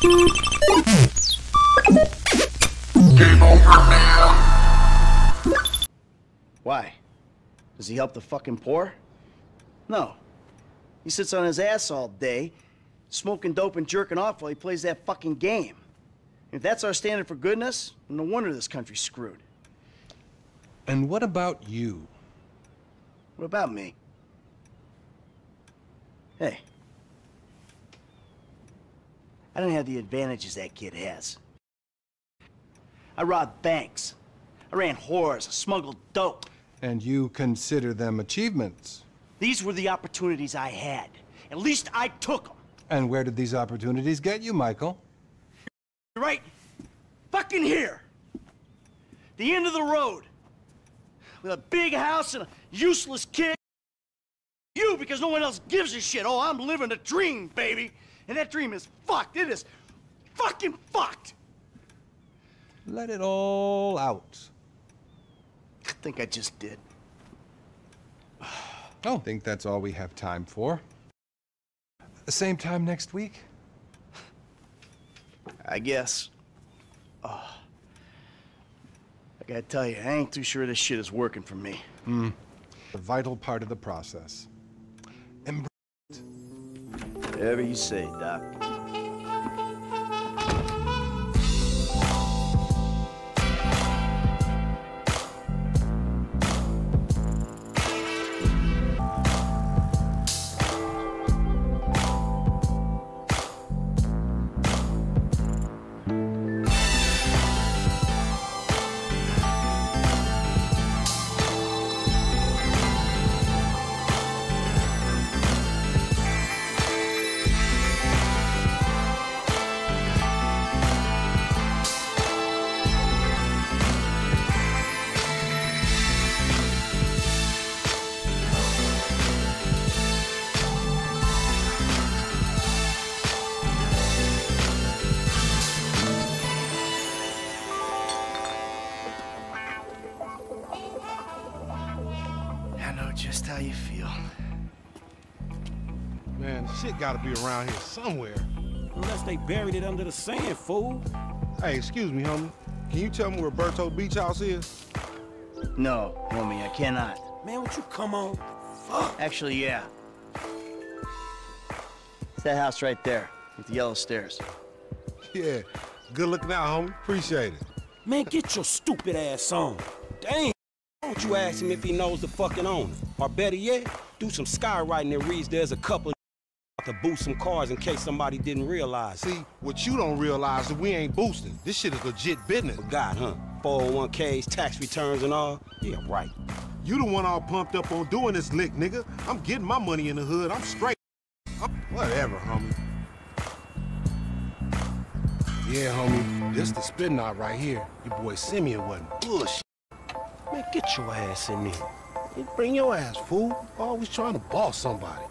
Game over, man. Why? Does he help the fucking poor? No. He sits on his ass all day, smoking dope and jerking off while he plays that fucking game. If that's our standard for goodness, then no wonder this country's screwed. And what about you? What about me? Hey. I don't have the advantages that kid has. I robbed banks. I ran whores. I smuggled dope. And you consider them achievements? These were the opportunities I had. At least I took them. And where did these opportunities get you, Michael? Right fucking here. The end of the road. With a big house and a useless kid. You, because no one else gives a shit. Oh, I'm living a dream, baby. And that dream is fucked. It is fucking fucked. Let it all out. I think I just did. Oh, I think that's all we have time for. The same time next week? I guess. Oh. I gotta tell you, I ain't too sure this shit is working for me. Mm. A vital part of the process. Embrace it. Whatever you say, Doc. Just how you feel. Man, shit gotta be around here somewhere. Unless they buried it under the sand, fool. Hey, excuse me, homie. Can you tell me where Berto Beach House is? No, homie, I cannot. Man, would you come on? Fuck. Actually, yeah. It's that house right there with the yellow stairs. Yeah, good looking out, homie. Appreciate it. Man, get your stupid ass on. Damn. Why don't you ask him if he knows the fucking owner? Or better yet, do some skywriting that reads there's a couple of to boost some cars in case somebody didn't realize. See, what you don't realize is we ain't boosting. This shit is legit business. Forgot, huh? 401ks, tax returns and all? Yeah, right. You the one all pumped up on doing this lick, nigga. I'm getting my money in the hood. I'm straight. Whatever, homie. Yeah, homie, this the spin knot right here. Your boy Simeon wasn't bullshit. Man, get your ass in there. You bring your ass, fool. Always trying to boss somebody.